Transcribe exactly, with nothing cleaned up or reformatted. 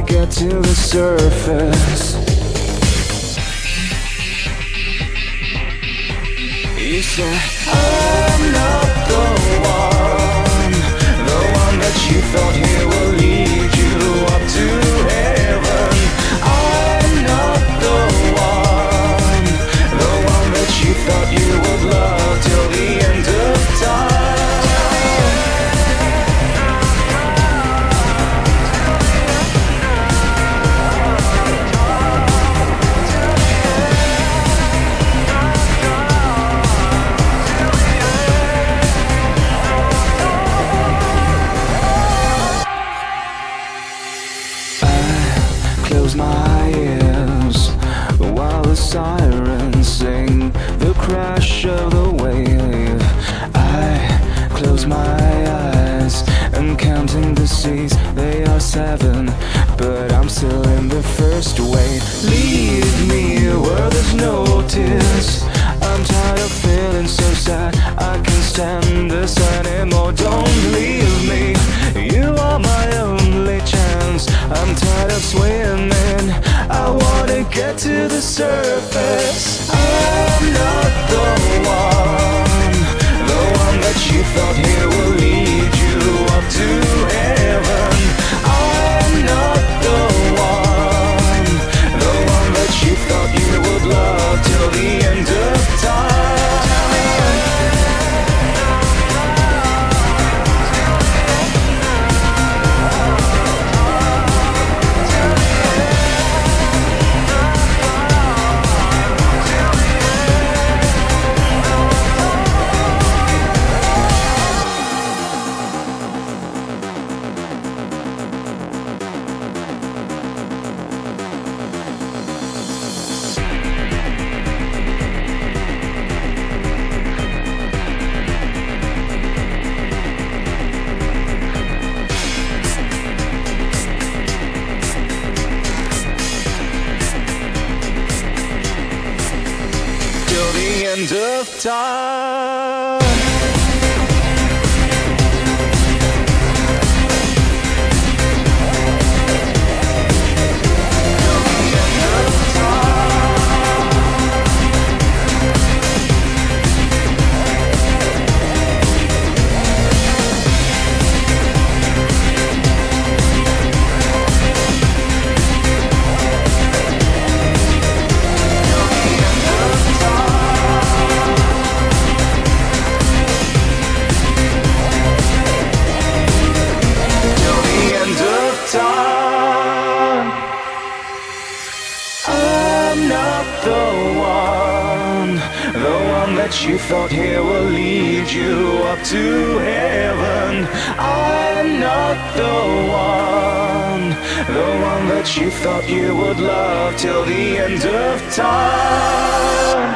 to get to the surface. You said, I'm not the one, the one that you thought here will lead you up to heaven. I'm not the one, the one that you thought you would love till the end of time. My ears while the sirens sing the crash of the wave. I close my eyes and counting the seas. They are seven, but I'm still in the first wave. Leave me where there's no tears. I'm tired of feeling so sad. I can't stand this anymore. Don't leave me. You are my only chance. I'm tired of swimming. I wanna get to the surface. I'm not the one, the one that you thought here will lead you up to heaven. I'm not the one, the one that you thought you would love till the end of time. End of time. You thought here will lead you up to heaven. I'm not the one, the one that you thought you would love till the end of time.